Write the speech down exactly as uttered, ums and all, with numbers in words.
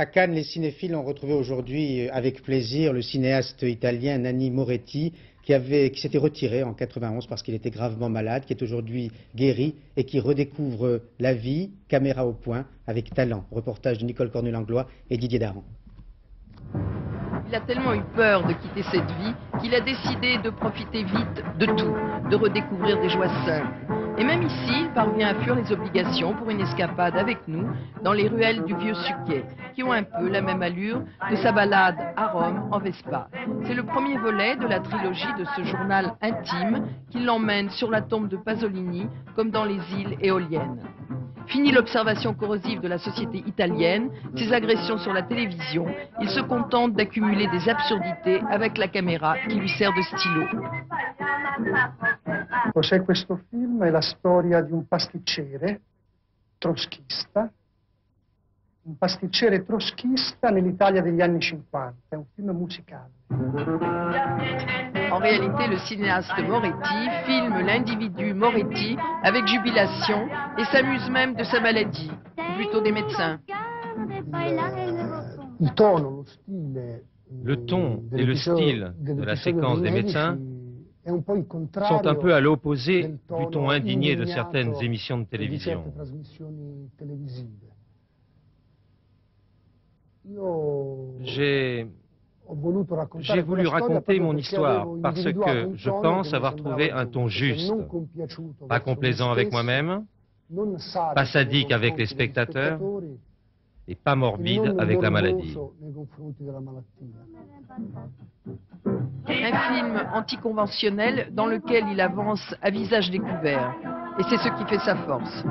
À Cannes, les cinéphiles ont retrouvé aujourd'hui avec plaisir le cinéaste italien Nanni Moretti, qui, qui s'était retiré en quatre-vingt-onze parce qu'il était gravement malade, qui est aujourd'hui guéri et qui redécouvre la vie, caméra au point, avec talent. Reportage de Nicole Cornelanglois et Didier Daran. Il a tellement eu peur de quitter cette vie qu'il a décidé de profiter vite de tout, de redécouvrir des joies simples. Et même ici, il parvient à fuir les obligations pour une escapade avec nous dans les ruelles du vieux Suquet, qui ont un peu la même allure de sa balade à Rome en Vespa. C'est le premier volet de la trilogie de ce journal intime qui l'emmène sur la tombe de Pasolini, comme dans les îles éoliennes. Fini l'observation corrosive de la société italienne, ses agressions sur la télévision, il se contente d'accumuler des absurdités avec la caméra qui lui sert de stylo. Cos'è questo film? È la storia di un pasticcere trotschista, un pasticcere trotschista nell'Italia degli anni cinquanta, è un film musicale. En réalité, le cinéaste Moretti filme l'individu Moretti avec jubilation et s'amuse même de sa maladie, ou plutôt des médecins. Le ton et le style de la séquence des médecins sont un peu à l'opposé du ton indigné de certaines émissions de télévision. J'ai... J'ai voulu raconter mon histoire parce que je pense avoir trouvé un ton juste, pas complaisant avec moi-même, pas sadique avec les spectateurs et pas morbide avec la maladie. Un film anticonventionnel dans lequel il avance à visage découvert, et c'est ce qui fait sa force.